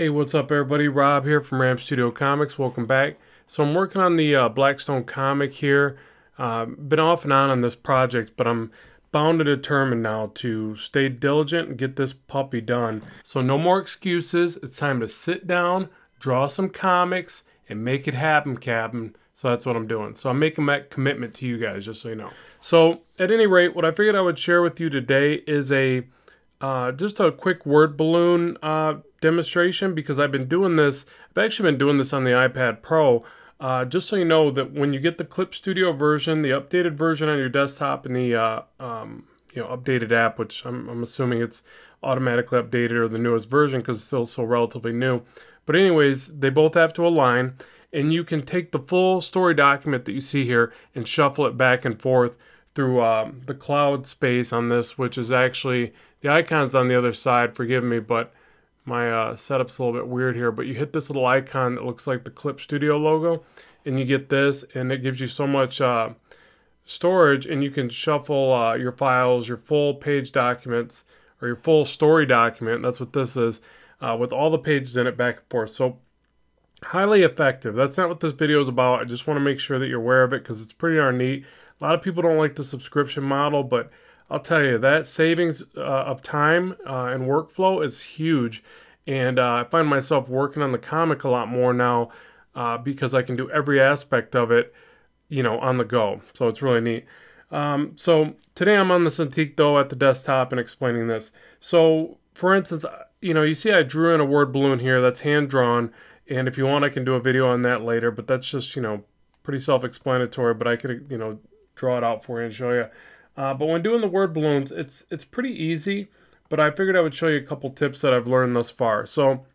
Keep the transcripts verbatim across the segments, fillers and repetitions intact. Hey, what's up everybody? Rob here from Ram Studio Comics. Welcome back. So I'm working on the uh, Blackstone comic here. Uh, been off and on on this project, but I'm bound and determined now to stay diligent and get this puppy done. So no more excuses. It's time to sit down, draw some comics, and make it happen, Captain. So that's what I'm doing. So I'm making that commitment to you guys, just so you know. So at any rate, what I figured I would share with you today is a Uh, just a quick word balloon uh, demonstration, because I've been doing this, I've actually been doing this on the iPad Pro, uh, just so you know that when you get the Clip Studio version, the updated version on your desktop and the uh, um, you know, updated app, which I'm, I'm assuming it's automatically updated or the newest version because it's still so relatively new. But anyways, they both have to align, and you can take the full story document that you see here and shuffle it back and forth through um, the cloud space on this, which is actually the icon's on the other side. Forgive me, but my uh, setup's a little bit weird here, but you hit this little icon that looks like the Clip Studio logo, and you get this, and it gives you so much uh, storage, and you can shuffle uh, your files, your full page documents, or your full story document, that's what this is, uh, with all the pages in it back and forth. So highly effective. That's not what this video is about. I just want to make sure that you're aware of it, because it's pretty darn neat. A lot of people don't like the subscription model, but I'll tell you, that savings uh, of time uh, and workflow is huge. And uh, I find myself working on the comic a lot more now uh, because I can do every aspect of it, you know, on the go. So it's really neat. Um, so today I'm on the Cintiq though at the desktop and explaining this. So for instance, you know, you see I drew in a word balloon here that's hand drawn. And if you want, I can do a video on that later, but that's just, you know, pretty self-explanatory, but I could, you know, draw it out for you and show you. Uh, but when doing the word balloons, it's it's pretty easy, but I figured I would show you a couple tips that I've learned thus far. So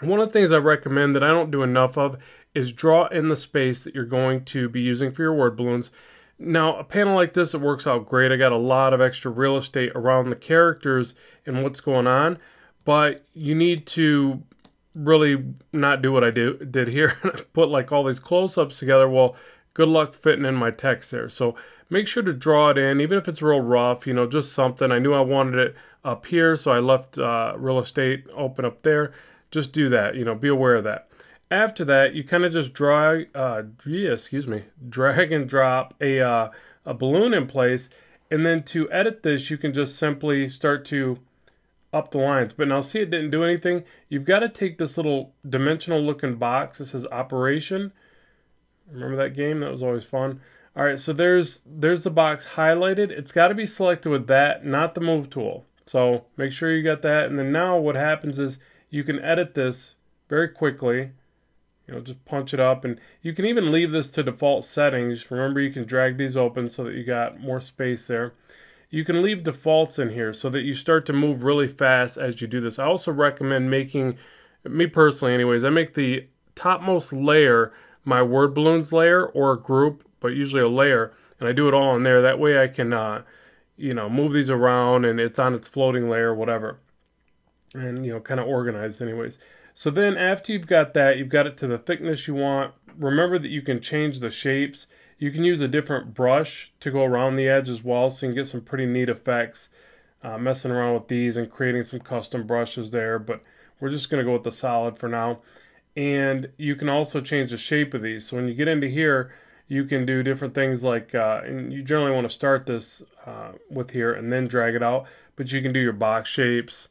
one of the things I recommend that I don't do enough of is draw in the space that you're going to be using for your word balloons. Now, a panel like this, it works out great. I got a lot of extra real estate around the characters and what's going on, but you need to really not do what I do did here. I put like all these close-ups together. Well, good luck fitting in my text there. So make sure to draw it in, even if it's real rough, you know, just something. I knew I wanted it up here, so I left uh, real estate open up there. Just do that, you know, be aware of that. After that, you kind of just draw, uh, yeah, excuse me, drag and drop a, uh, a balloon in place. And then to edit this, you can just simply start to up the lines. But now see, it didn't do anything. You've got to take this little dimensional looking box. This is Operation. Remember that game? That was always fun. All right, so there's there's the box highlighted. It's got to be selected with that, not the move tool. So make sure you got that. And then now what happens is you can edit this very quickly. You know, just punch it up. And you can even leave this to default settings. Remember, you can drag these open so that you got more space there. You can leave defaults in here so that you start to move really fast as you do this. I also recommend making, me personally anyways, I make the topmost layer my word balloons layer, or a group, but usually a layer, and I do it all in there. That way I can, uh, you know, move these around, and it's on its floating layer, whatever, and, you know, kind of organized anyways. So then after you've got that, you've got it to the thickness you want. Remember that you can change the shapes. You can use a different brush to go around the edge as well, so you can get some pretty neat effects, uh, messing around with these and creating some custom brushes there, but we're just going to go with the solid for now. And you can also change the shape of these. So when you get into here, you can do different things like, uh, and you generally want to start this uh, with here and then drag it out, but you can do your box shapes.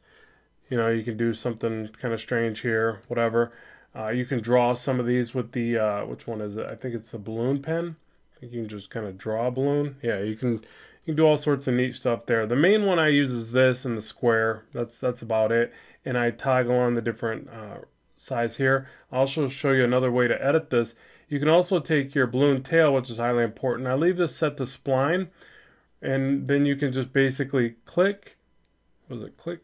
You know, you can do something kind of strange here, whatever. Uh, you can draw some of these with the, uh, which one is it? I think it's the balloon pen. I think you can just kind of draw a balloon. Yeah, you can, you can do all sorts of neat stuff there. The main one I use is this and the square. That's, that's about it. And I toggle on the different uh, size here. I'll also show you another way to edit this. You can also take your balloon tail, which is highly important. I leave this set to spline, and then you can just basically click, what was it, click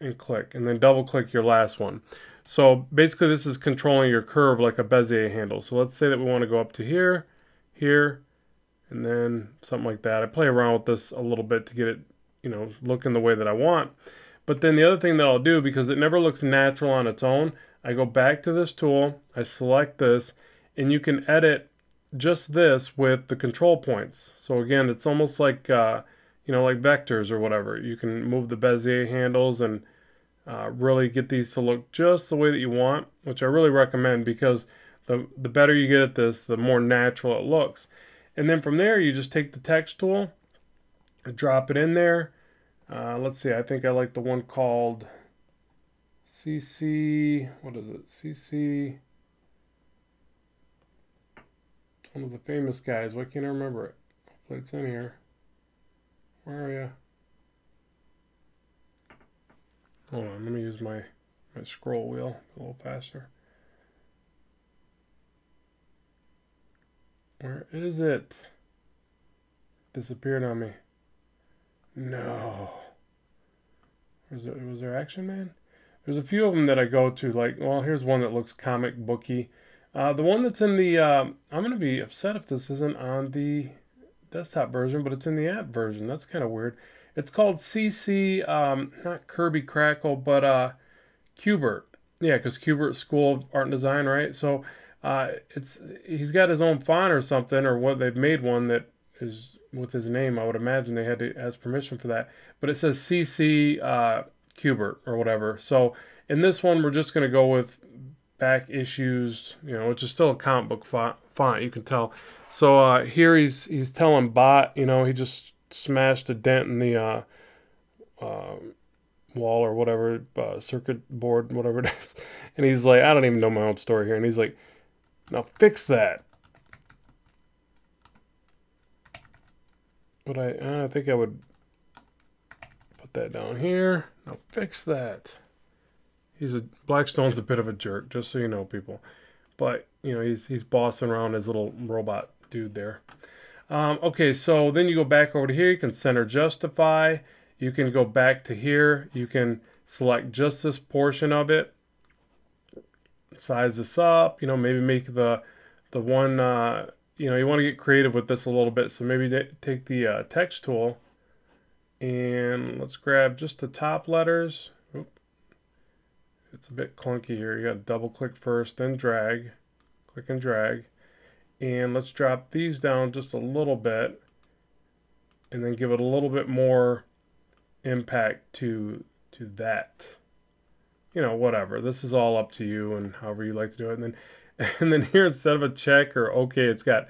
and click, and then double click your last one. So basically this is controlling your curve like a Bezier handle. So let's say that we want to go up to here, here, and then something like that. I play around with this a little bit to get it, you know, looking the way that I want. But then the other thing that I'll do, because it never looks natural on its own, I go back to this tool, I select this, and you can edit just this with the control points. So again, it's almost like, uh, you know, like vectors or whatever. You can move the Bezier handles and uh, really get these to look just the way that you want, which I really recommend, because the, the better you get at this, the more natural it looks. And then from there, you just take the text tool, drop it in there. Uh, let's see, I think I like the one called C C, what is it? C C, it's one of the famous guys. Why can't I remember it? Hopefully it's in here. Where are you? Hold on, let me use my, my scroll wheel a little faster. Where is it? Disappeared on me. No. Was there, was there Action Man? There's a few of them that I go to, like, well, here's one that looks comic booky. Uh, the one that's in the, uh, I'm going to be upset if this isn't on the desktop version, but it's in the app version. That's kind of weird. It's called C C, um, not Kirby Crackle, but uh, Kubert. Yeah, because Kubert School of Art and Design, right? So uh, it's he's got his own font or something, or what, they've made one that is with his name. I would imagine they had to ask permission for that. But it says C C uh, Kubert or whatever. So in this one, we're just going to go with back issues, you know, which is still a comic book font, font you can tell. So uh, here he's he's telling Bot, you know, he just smashed a dent in the uh, uh, wall or whatever, uh, circuit board, whatever it is. And he's like, I don't even know my own story here. And he's like, now fix that. But I, I think I would put that down here. Now fix that. He's a Blackstone's a bit of a jerk, just so you know, people. But you know, he's he's bossing around his little robot dude there. Um, okay, so then you go back over to here. You can center justify. You can go back to here. You can select just this portion of it. Size this up. You know, maybe make the the one. Uh, You know, you want to get creative with this a little bit, so maybe take the uh, text tool and let's grab just the top letters. Oop. It's a bit clunky here. You got to double click first, then drag, click and drag, and let's drop these down just a little bit, and then give it a little bit more impact to to that. You know, whatever. This is all up to you and however you like to do it. And then. And then here, instead of a check or okay, it's got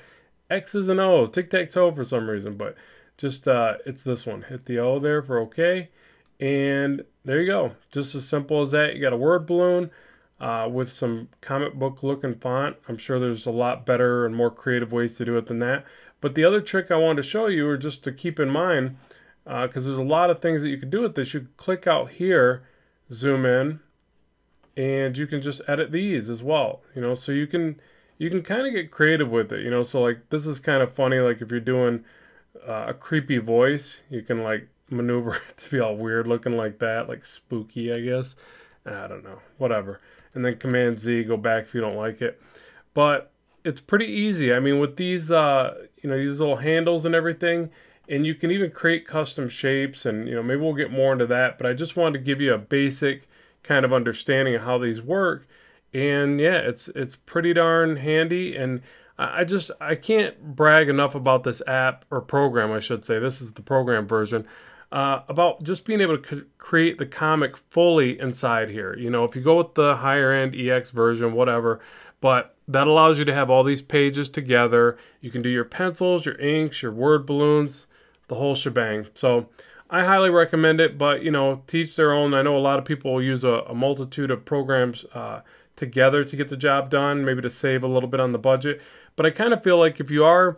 X's and O's, tic-tac-toe for some reason, but just uh, it's this one. Hit the O there for okay, and there you go. Just as simple as that. You got a word balloon uh, with some comic book looking font. I'm sure there's a lot better and more creative ways to do it than that. But the other trick I wanted to show you, or just to keep in mind, because uh, there's a lot of things that you can do with this. You can click out here, zoom in, and you can just edit these as well, you know, so you can you can kind of get creative with it, you know. So like this is kind of funny, like if you're doing uh, a creepy voice, you can like maneuver it to be all weird looking like that, like spooky, I guess, I don't know, whatever. And then command Z, go back if you don't like it. But it's pretty easy, I mean, with these uh, you know, these little handles and everything. And you can even create custom shapes, and you know, maybe we'll get more into that, but I just wanted to give you a basic kind of understanding of how these work. And yeah, it's it's pretty darn handy, and I just I can't brag enough about this app, or program I should say. This is the program version, uh, about just being able to create the comic fully inside here, you know, if you go with the higher end E X version, whatever. But that allows you to have all these pages together. You can do your pencils, your inks, your word balloons, the whole shebang. So I highly recommend it, but you know, teach their own. I know a lot of people will use a, a multitude of programs uh, together to get the job done, maybe to save a little bit on the budget. But I kind of feel like if you are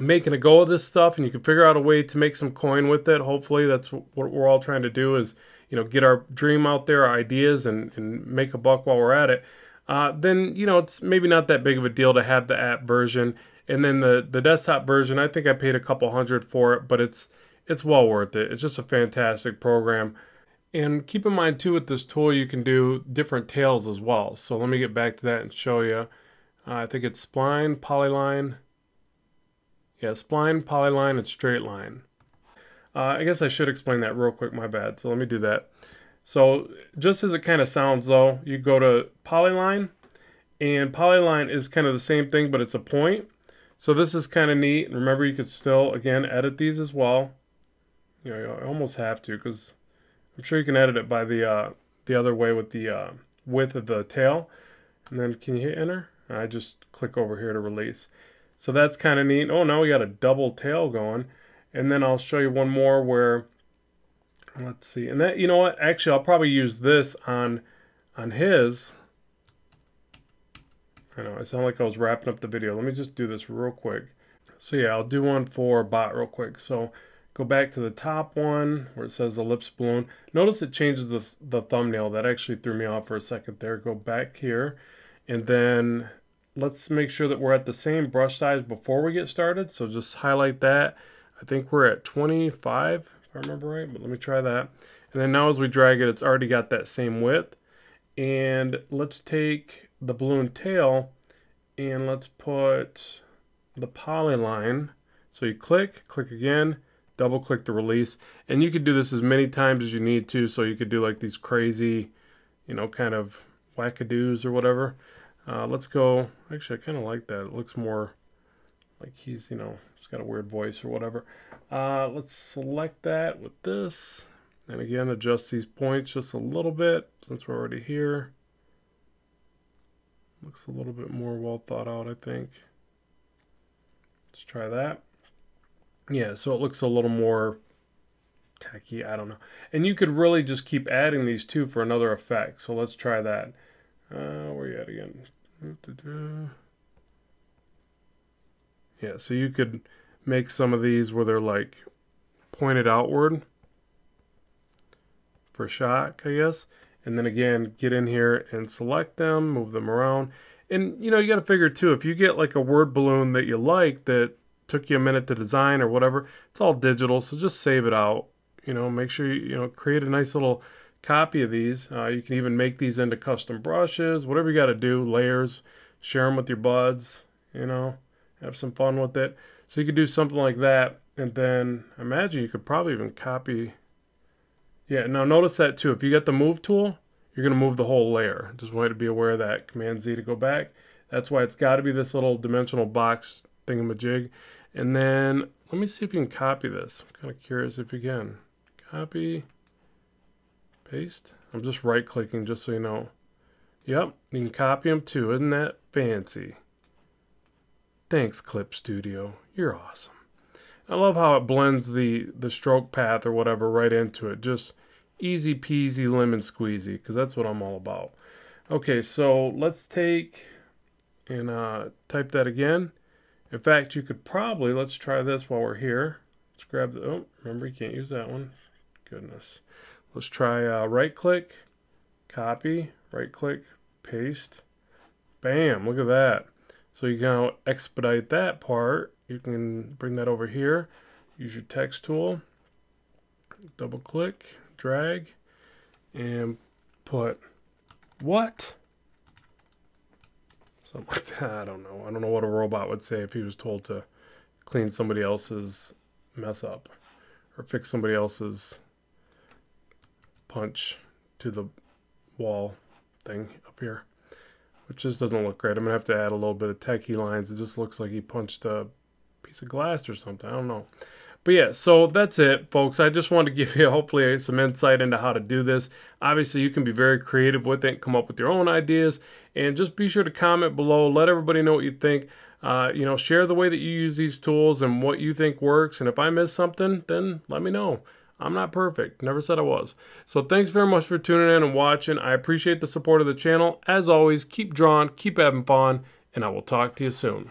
making a go of this stuff and you can figure out a way to make some coin with it, hopefully that's what we're all trying to do, is, you know, get our dream out there, our ideas, and, and make a buck while we're at it. Uh, then, you know, it's maybe not that big of a deal to have the app version. And then the, the desktop version, I think I paid a couple hundred for it, but it's, it's well worth it. It's just a fantastic program. And keep in mind too, with this tool, you can do different tails as well. So let me get back to that and show you. Uh, I think it's spline, polyline. Yeah, spline, polyline, and straight line. Uh, I guess I should explain that real quick, my bad. So let me do that. So just as it kind of sounds though, you go to polyline, and polyline is kind of the same thing, but it's a point. So this is kind of neat. Remember, you could still, again, edit these as well. You know, I almost have to, because I'm sure you can edit it by the uh, the other way with the uh, width of the tail. And then can you hit enter? I just click over here to release. So that's kind of neat. Oh, now we got a double tail going. And then I'll show you one more where, let's see. And that, you know what? Actually, I'll probably use this on on his. I know, I sound like I was wrapping up the video. Let me just do this real quick. So yeah, I'll do one for bot real quick. So go back to the top one where it says ellipse balloon. Notice it changes the, the thumbnail. That actually threw me off for a second there. Go back here. And then let's make sure that we're at the same brush size before we get started. So just highlight that. I think we're at twenty-five, if I remember right, but let me try that. And then now as we drag it, it's already got that same width. And let's take the balloon tail and let's put the polyline. So you click, click again, double click to release. And you could do this as many times as you need to. So you could do like these crazy, you know, kind of wackadoos or whatever. Uh, let's go, actually I kind of like that. It looks more like he's, you know, he's got a weird voice or whatever. Uh, let's select that with this. And again, adjust these points just a little bit since we're already here. Looks a little bit more well thought out, I think. Let's try that. Yeah, so it looks a little more tacky, I don't know. And you could really just keep adding these two for another effect. So let's try that. Uh, where are you at again? Yeah, so you could make some of these where they're like pointed outward for shock, I guess. And then again, get in here and select them, move them around. And you know, you got to figure too, if you get like a word balloon that you like that took you a minute to design or whatever, it's all digital, so just save it out. You know, make sure you, you know, create a nice little copy of these. Uh, you can even make these into custom brushes, whatever you got to do, layers, share them with your buds, you know. Have some fun with it. So you could do something like that, and then imagine you could probably even copy. Yeah, now notice that too. If you get the move tool, you're gonna move the whole layer. Just want you to be aware of that. Command Z to go back. That's why it's gotta be this little dimensional box thingamajig. And then let me see if you can copy this. I'm kind of curious if you can. Copy, paste. I'm just right clicking just so you know. Yep, you can copy them too. Isn't that fancy? Thanks, Clip Studio. You're awesome. I love how it blends the, the stroke path or whatever right into it. Just easy peasy lemon squeezy, because that's what I'm all about. Okay, so let's take and uh, type that again. In fact, you could probably, let's try this while we're here. Let's grab the, oh, remember you can't use that one. Goodness. Let's try uh, right-click, copy, right-click, paste. Bam, look at that. So you can now expedite that part. You can bring that over here. Use your text tool. Double click, drag, and put what? Something like that. I don't know. I don't know what a robot would say if he was told to clean somebody else's mess up or fix somebody else's punch to the wall thing up here. It just doesn't look great. I'm gonna have to add a little bit of techie lines. It just looks like he punched a piece of glass or something. I don't know. But yeah, so that's it, folks. I just wanted to give you hopefully some insight into how to do this. Obviously, you can be very creative with it, come up with your own ideas, and just be sure to comment below. Let everybody know what you think. Uh, you know, share the way that you use these tools and what you think works. And if I miss something, then let me know. I'm not perfect. Never said I was. So thanks very much for tuning in and watching. I appreciate the support of the channel. As always, keep drawing, keep having fun, and I will talk to you soon.